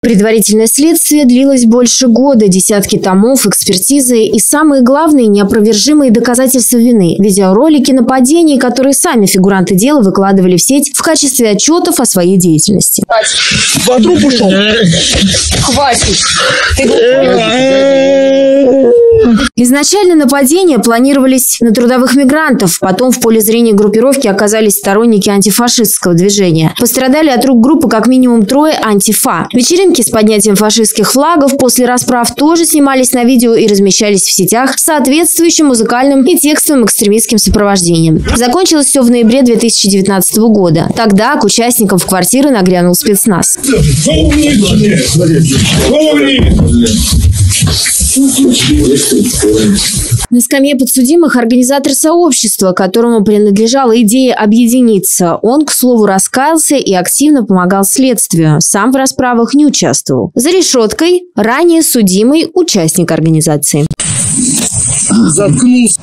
Предварительное следствие длилось больше года, десятки томов, экспертизы и, самые главные, неопровержимые доказательства вины – видеоролики нападений, которые сами фигуранты дела выкладывали в сеть в качестве отчетов о своей деятельности. По трупу шел. Хватит. Изначально нападения планировались на трудовых мигрантов, потом в поле зрения группировки оказались сторонники антифашистского движения. Пострадали от рук группы как минимум трое антифа. Вечеринки с поднятием фашистских флагов после расправ тоже снимались на видео и размещались в сетях с соответствующим музыкальным и текстовым экстремистским сопровождением. Закончилось все в ноябре 2019 года. Тогда к участникам в квартиры нагрянул спецназ. На скамье подсудимых организатор сообщества, которому принадлежала идея объединиться. Он, к слову, раскаялся и активно помогал следствию. Сам в расправах не участвовал. За решеткой ранее судимый участник организации. Заткнулся.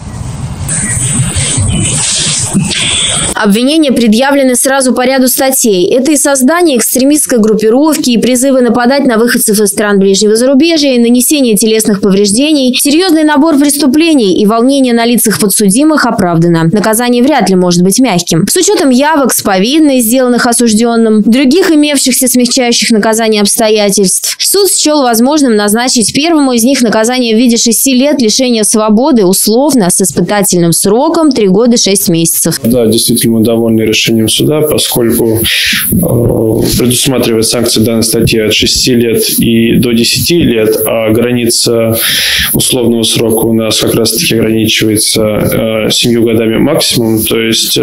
Обвинения предъявлены сразу по ряду статей. Это и создание экстремистской группировки, и призывы нападать на выходцев из стран ближнего зарубежья, и нанесение телесных повреждений, серьезный набор преступлений, и волнение на лицах подсудимых оправдано. Наказание вряд ли может быть мягким. С учетом явок, споведной, сделанных осужденным, других имевшихся смягчающих наказание обстоятельств, суд счел возможным назначить первому из них наказание в виде 6 лет лишения свободы условно с испытательным сроком 3 года 6 месяцев. Да, действительно. Мы довольны решением суда, поскольку предусматривает санкции данной статьи от 6 лет и до 10 лет, а граница условного срока у нас как раз-таки ограничивается 7 годами максимум, то есть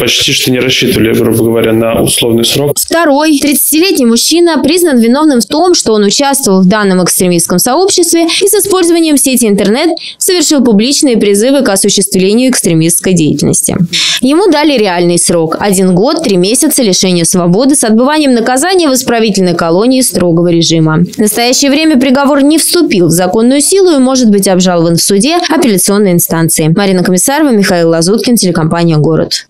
почти что не рассчитывали, грубо говоря, на условный срок. Второй 30-летний мужчина признан виновным в том, что он участвовал в данном экстремистском сообществе и с использованием сети интернет совершил публичные призывы к осуществлению экстремистской деятельности. Ему дали реальный срок – 1 год, 3 месяца лишения свободы с отбыванием наказания в исправительной колонии строгого режима. В настоящее время приговор не вступил в законную силу и может быть обжалован в суде апелляционной инстанции. Марина Комиссарова, Михаил Лазуткин, телекомпания «Город».